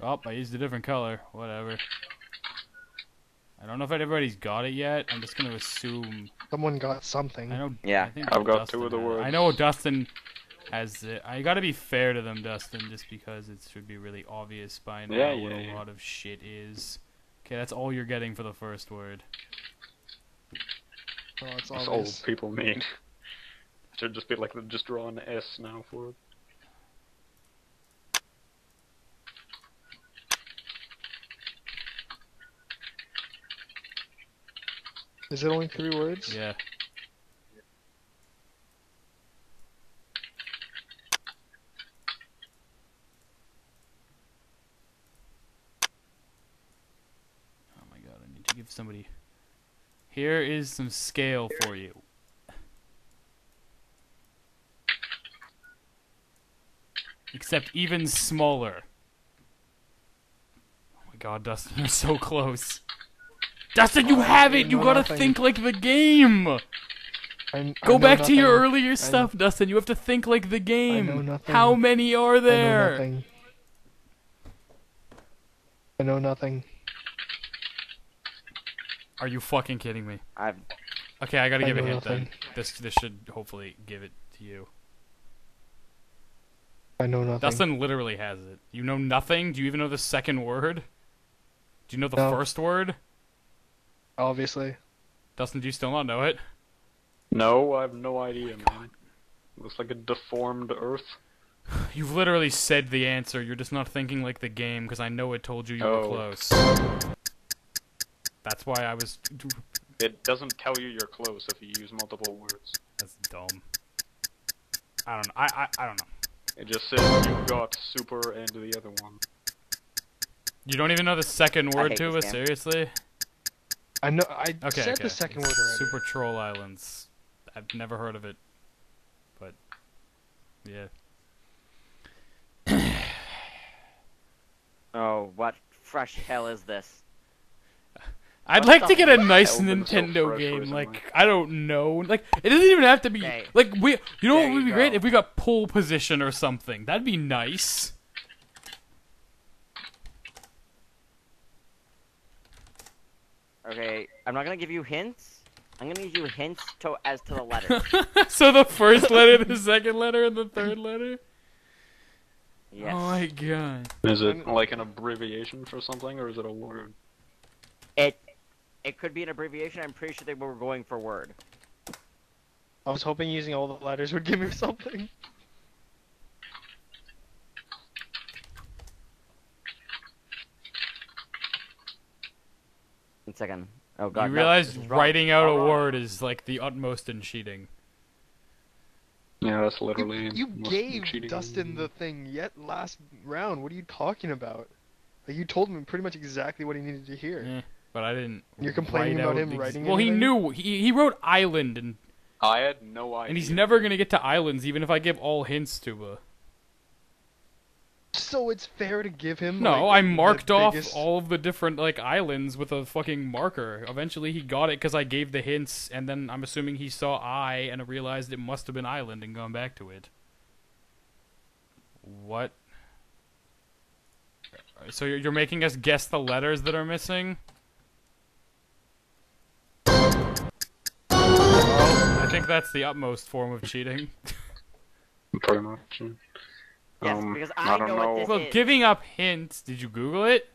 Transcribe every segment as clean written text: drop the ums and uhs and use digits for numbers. Oh, I used a different color. Whatever. I don't know if everybody's got it yet. I'm just going to assume... Someone got something. I know, yeah, I've got Dustin two of the words. I know Dustin has it. I got to be fair to them, Dustin, just because it should be really obvious by now what a lot of shit is. Okay, that's all you're getting for the first word. Oh, it's that's all people mean. It should just be like, just draw an S now for it. Is it only 3 words? Yeah. Oh my god, I need to give somebody... Here is some scale for you. Except even smaller. Oh my god, Dustin, I'm so close. Dustin, you have it! You gotta think like the game! Go back to your earlier stuff, Dustin. You have to think like the game. I know nothing. How many are there? I know nothing. I know nothing. Are you fucking kidding me? Okay, I gotta give a hint then. This should hopefully give it to you. I know nothing. Dustin literally has it. You know nothing? Do you even know the second word? Do you know the first word? Obviously. Dustin, do you still not know it? No, I have no idea, man. Looks like a deformed Earth. You've literally said the answer. You're just not thinking like the game, because I know it told you you were close. That's why I was... It doesn't tell you you're close if you use multiple words. That's dumb. I don't know. I don't know. It just says you got super and the other one. You don't even know the second word to it? Seriously? I know. I said the second word already. Super Troll Islands. I've never heard of it, but yeah. Oh, what fresh hell is this? I'd like to get a nice Nintendo game. Like I don't know. Like it doesn't even have to be. Like you know what would be great if we got pole position or something. That'd be nice. Okay, I'm not gonna give you hints. I'm gonna give you hints as to the letters. So the first letter, the second letter, and the third letter? Yes. Oh my god. Is it like an abbreviation for something, or is it a word? It could be an abbreviation. I'm pretty sure they were going for word. I was hoping using all the letters would give me something. One second. Oh god. You realize writing out a word is like the utmost in cheating. Yeah, that's literally. You gave Dustin the thing last round. What are you talking about? Like you told him pretty much exactly what he needed to hear. Yeah, but I didn't. You're complaining about him writing. Well, he knew. He wrote island and. I had no idea. And he's never gonna get to islands, even if I give all hints to a. So it's fair to give him. No, like, I marked off all of the different like islands with a fucking marker. Eventually, he got it because I gave the hints, and then I'm assuming he saw I and realized it must have been island and gone back to it. What? So you're making us guess the letters that are missing? Well, I think that's the utmost form of cheating. Pretty much. Yeah. Yes, because I know what this is. Giving up hints. Did you Google it?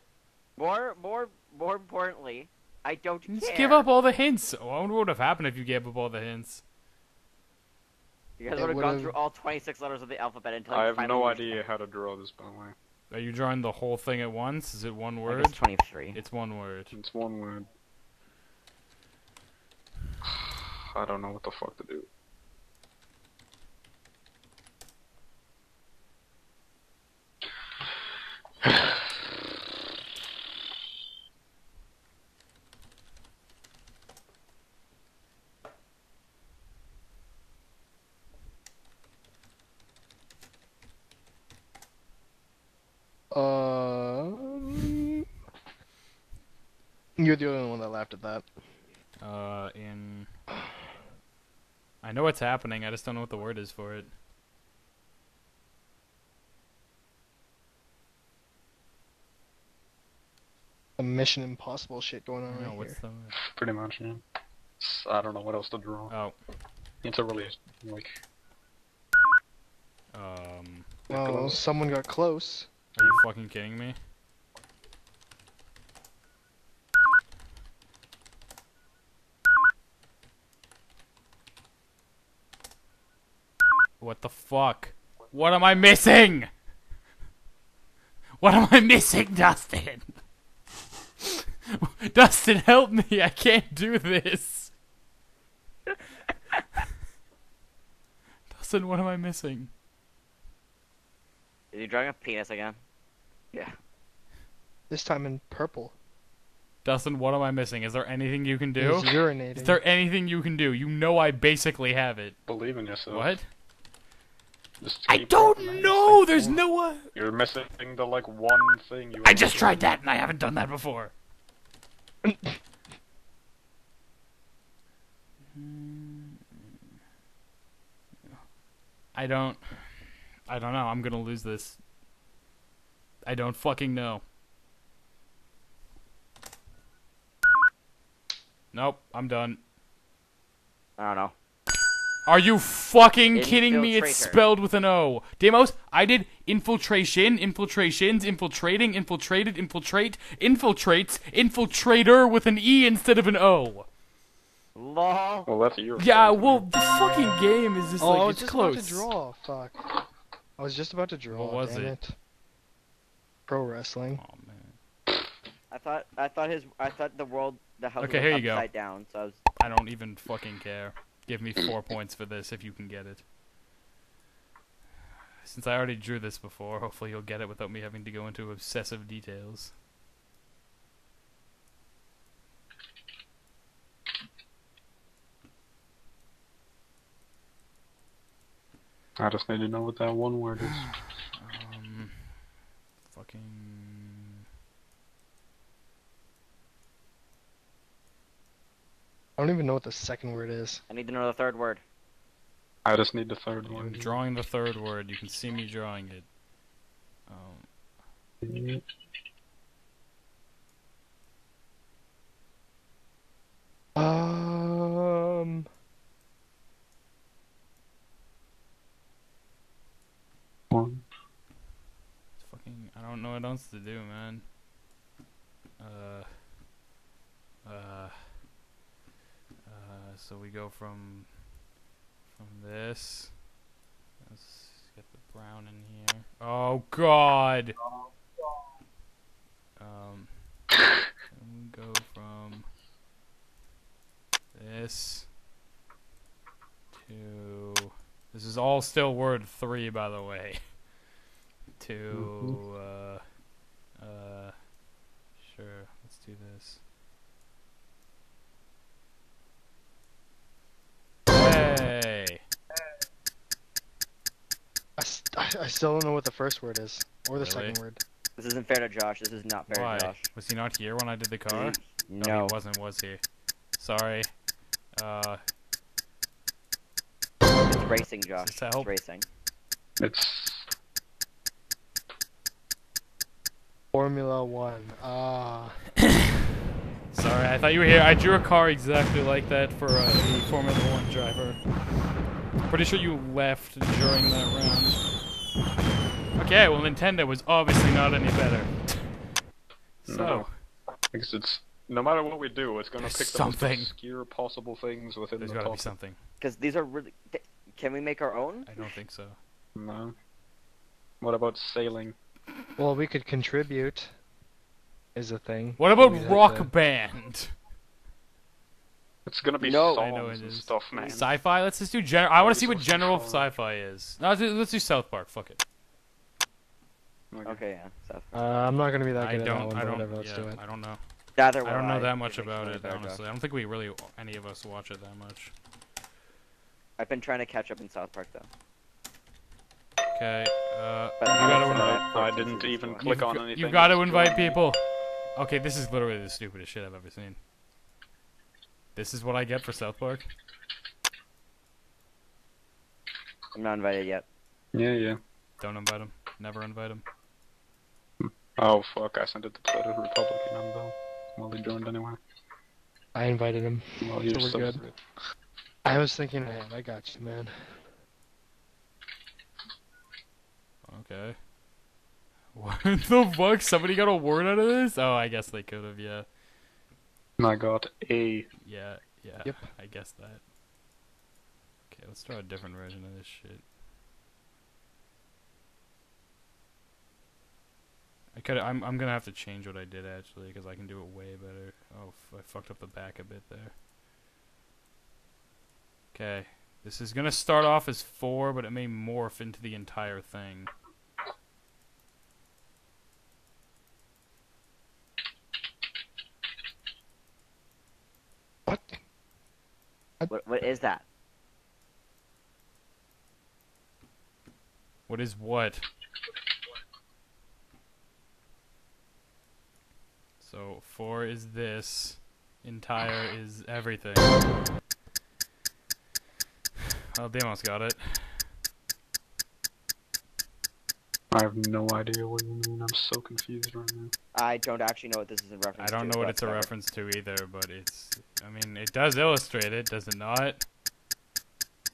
More importantly, I don't care. Just give up all the hints. Oh, I wonder what would have happened if you gave up all the hints. You guys would have gone through all 26 letters of the alphabet until I have no idea how to draw this, by the way. Are you drawing the whole thing at once? Is it one word? It's 23. It's one word. It's one word. I don't know what the fuck to do. You're the only one that laughed at that. I know what's happening, I just don't know what the word is for it. some Mission Impossible shit going on right here. Pretty much, yeah. I don't know what else to draw. Oh. It's a really, like... Oh, someone got close. Are you fucking kidding me? What the fuck? What am I missing? What am I missing, Dustin? Dustin, help me! I can't do this! Dustin, what am I missing? Are you drawing a penis again? Yeah. This time in purple. Dustin, what am I missing? Is there anything you can do? He's urinating. Is there anything you can do? You know I basically have it. Believe in yourself. What? I don't know! There's no one! You're missing the, like, one thing you... I just tried that and I haven't done that before. I don't know. I'm gonna lose this. I don't fucking know. Nope, I'm done. I don't know. Are you fucking kidding me? It's spelled with an O. Deimos, I did infiltration, infiltrations, infiltrating, infiltrated, infiltrate, infiltrates, infiltrator with an E instead of an O. Lol. Well, that's your favorite. Well, the fucking game is just like, it's close. I was just about to draw, fuck. I was just about to draw, what was it? Pro wrestling. Oh, man. I thought the world, the house was upside down, so I was... I don't even fucking care. Give me 4 points for this if you can get it. Since I already drew this before, hopefully you'll get it without me having to go into obsessive details. I just need to know what that one word is. I don't even know what the second word is. I need to know the third word. I just need the third word. I'm drawing the third word. You can see me drawing it. Fucking, I don't know what else to do, man. So we go from this. Let's get the brown in here. Oh God. And we go from this to this is all still word 3, by the way. To sure. Let's do this. I still don't know what the first word is, or the second word. This isn't fair to Josh, this is not fair to Josh. Was he not here when I did the car? No, he wasn't, was he? Sorry. It's racing, Josh. It's racing. It's... Formula One. Sorry, I thought you were here. I drew a car exactly like that for the Formula One driver. Pretty sure you left during that round. Okay, well Nintendo was obviously not any better. So... because it's... no matter what we do, it's gonna pick the most obscure possible things within the gotta be something. Because these are really... can we make our own? I don't think so. No. What about sailing? Well, we could contribute... is a thing. What about Rock Band? It's gonna be songs and stuff, man. Sci-fi? Let's just do general. I want to see what general sci-fi is. No, let's do South Park. Fuck it. Okay, yeah. South Park. I'm not gonna be that good at that one. I don't know. Neither I don't know that much about it, honestly. I don't think we really any of us watch it that much. I've been trying to catch up in South Park though. Okay. You gotta invite. I didn't even click on anything. You gotta invite people. Okay, this is literally the stupidest shit I've ever seen. This is what I get for South Park. I'm not invited yet. Yeah. Don't invite him. Never invite him. Oh, fuck. I sent it to Twitter Republican. I'm done. Molly joined anyway. I invited him. Well, you're so good. I was thinking of him. I got you, man. Okay. What the fuck? Somebody got a word out of this? Oh, I guess they could have, yeah. I got A. Yeah, yeah. Yep. I guess that. Okay, let's try a different version of this shit. I'm gonna have to change what I did actually, because I can do it way better. Oh, I fucked up the back a bit there. Okay, this is gonna start off as 4, but it may morph into the entire thing. What? What is that? What is what? So 4 is this, entire is everything. Oh, Deimos got it. I have no idea what you mean. I'm so confused right now. I don't actually know what this is a reference to. I don't know what it's a reference to either, but it's... I mean, it does illustrate it, does it not?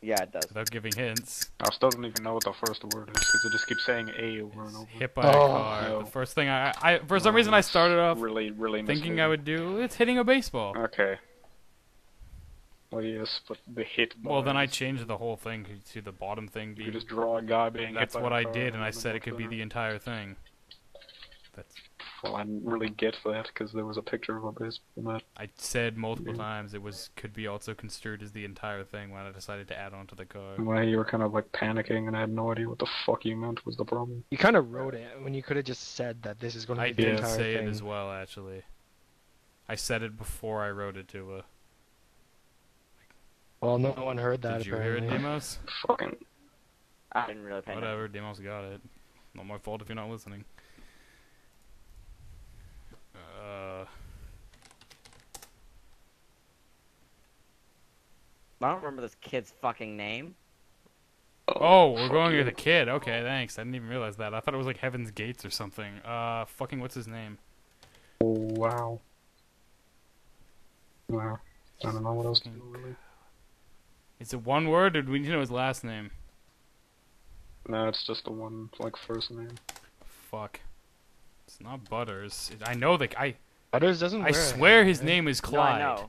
Yeah, it does. Without giving hints. I still don't even know what the first word is, because it just keeps saying A over and over. Hit by a car. No. The first thing I for some reason I started off really thinking I would do, it's hitting a baseball. Okay. Well, yes, but the hit. Well, then I changed the whole thing to the bottom thing being. You just draw a guy being hit by a car. That's what I did, and I said it could be the entire thing. That's. Well, I didn't really get that because there was a picture of a baseball bat. I said multiple times it was could be also construed as the entire thing when I decided to add on to the card. Well, you were kind of like panicking and I had no idea what the fuck you meant was the problem. You kind of wrote it when you could have just said that this is going to be the entire thing. I did say it as well, actually. I said it before I wrote it to a... Well, no one heard that. Did you hear it, Deimos? Fucking... I didn't really pay attention. Whatever, Deimos got it. Not my fault if you're not listening. I don't remember this kid's fucking name. Oh, we're going with the kid. Okay, thanks. I didn't even realize that. I thought it was like Heaven's Gates or something. Fucking what's his name? Oh, wow. Wow. I don't know what else to do, really. Is it one word or do we need to know his last name? No, it's just the one, like, first name. Fuck. It's not Butters. I know the guy. Butters doesn't wear it. I swear his name is Clyde. No, I know.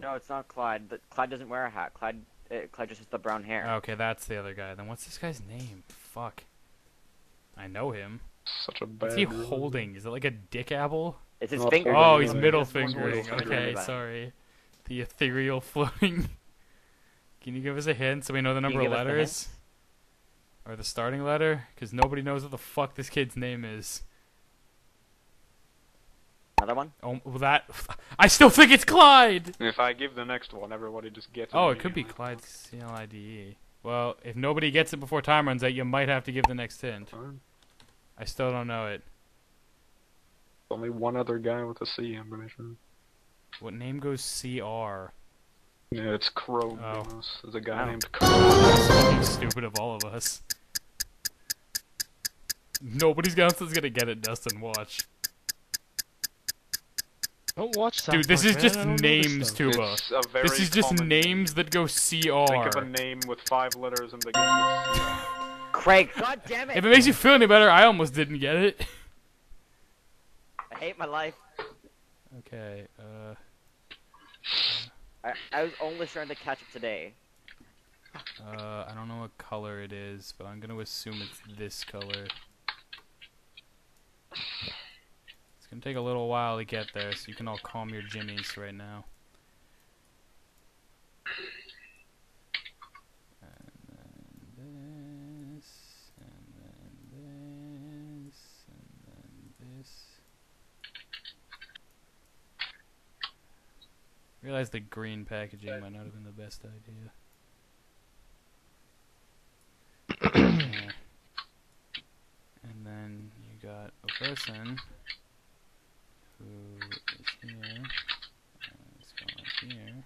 No, it's not Clyde. Clyde doesn't wear a hat. Clyde just has the brown hair. Okay, that's the other guy. Then what's this guy's name? Fuck. I know him. Such a bad. What's he holding? Is it like a dick apple? It's his finger. Oh, he's middle fingering. Okay, sorry. The ethereal floating. Can you give us a hint so we know the number of letters? Or the starting letter? Because nobody knows what the fuck this kid's name is. Another one? Oh, that... I still think it's Clyde! If I give the next one, everybody just gets it. Oh, it could be Clyde, C-L-I-D-E. Well, if nobody gets it before time runs out, you might have to give the next hint. I still don't know it. Only one other guy with a C, I'm pretty sure. What name goes C-R? Yeah, it's Crow. Oh. There's a guy named Crow. That's fucking stupid of all of us. Nobody's gonna get it, Dustin. Watch. Don't watch South Park. Dude, this is just names, Tuba. This is just names that go CR. Think of a name with 5 letters and they go Craig, god damn it! If it makes you feel any better, I almost didn't get it. I hate my life. Okay, I was only trying to catch it today. I don't know what color it is, but I'm gonna assume it's this color. It's gonna take a little while to get there, so you can all calm your jimmies right now. And then this, and then this, and then this. I realize the green packaging might not have been the best idea. Yeah. And then you got a person who is here. Let's go right here.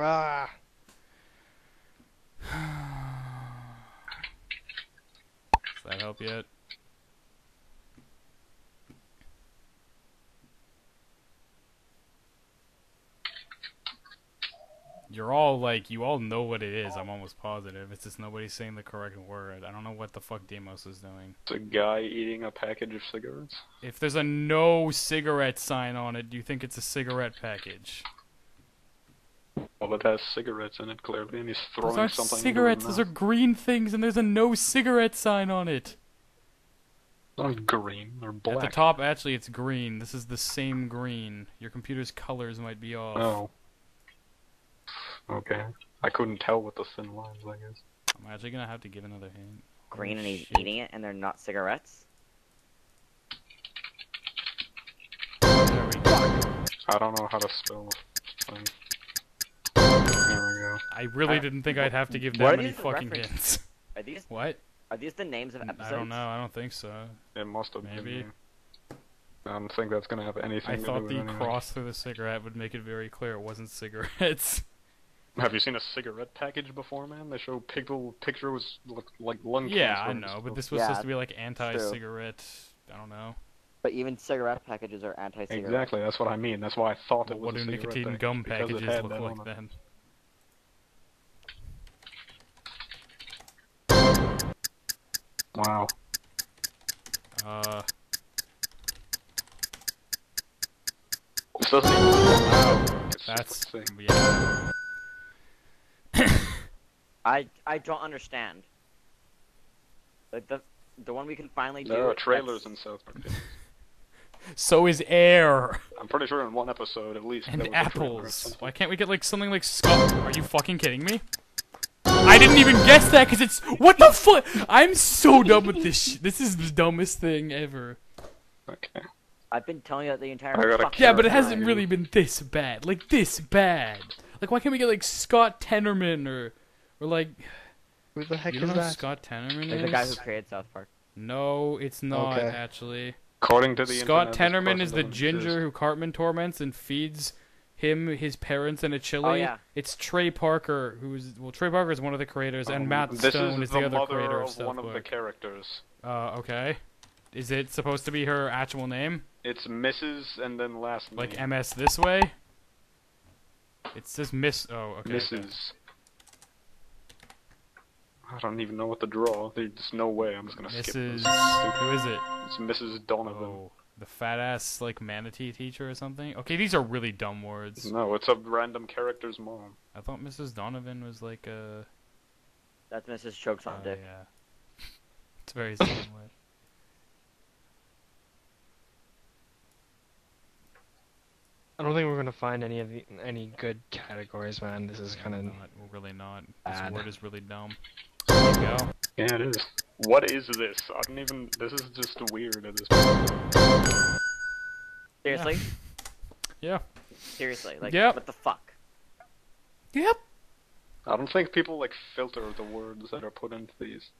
Rah. Does that help yet? You're all like, you all know what it is. I'm almost positive. It's just nobody's saying the correct word. I don't know what the fuck Deimos is doing. It's a guy eating a package of cigarettes. If there's a no cigarette sign on it, do you think it's a cigarette package? Well, it has cigarettes in it, clearly, and he's throwing something. Those aren't cigarettes. Those are green things, and there's a no cigarette sign on it. They're not green. They're black. At the top, actually, it's green. This is the same green. Your computer's colors might be off. Oh. Okay. I couldn't tell with the thin lines, I guess. I'm actually gonna have to give another hint. Green and he's eating it and they're not cigarettes? There we go. I don't know how to spell things. There we go. I really didn't think I'd have to give that many fucking hints. Are these, what? Are these the names of episodes? I don't know, I don't think so. It must have maybe. Been. I don't think that's gonna have anything to do with anything. I thought the cross through the cigarette would make it very clear it wasn't cigarettes. Have you seen a cigarette package before, man? They show pictures like lung cancer. Yeah, I know, but this was supposed to be like anti-cigarette. I don't know. But even cigarette packages are anti-cigarette. Exactly, that's what I mean. That's why I thought it was a cigarette package. What do nicotine gum packages look like then? Wow. This doesn't even... Wow. That's... Yeah. I don't understand. Like the one we can finally do. There are trailers in South Park. So is air. I'm pretty sure in one episode at least. And apples. Why can't we get like something like Scott? Are you fucking kidding me? I didn't even guess that because it's what the fuck. I'm so dumb with this shit. This is the dumbest thing ever. Okay. I've been telling you that the entire fucking yeah, but it hasn't really been this bad. Like this bad. Like why can't we get like Scott Tenorman or like, who the heck is that? You don't know who Scott Tenorman is? The guy who created South Park. No, it's not actually. According to the internet, Scott Tenorman is the ginger who Cartman torments and feeds him his parents in a chili. Oh, yeah. It's Trey Parker, who's Trey Parker is one of the creators, and Matt Stone is the other creator of South Park. This is the mother of one of the characters. Okay. Is it supposed to be her actual name? It's Mrs. and then last name. Like MS this way. It's just Miss. Oh, okay. Mrs. Okay. I don't even know what to draw. There's no way. I'm just gonna skip this. Who is it? It's Mrs. Donovan. Oh, the fat ass like manatee teacher or something. Okay, these are really dumb words. No, it's a random character's mom. I thought Mrs. Donovan was like a. That's Mrs. Chokes on Dick. Yeah, it's very similar. I don't think we're gonna find any of any good categories, man. This is kind of really not. This word is really dumb. There you go. Yeah, it is. What is this? I don't even. This is just weird at this point. Seriously? Yeah. Seriously, like, what the fuck? Yep. I don't think people like filter the words that are put into these.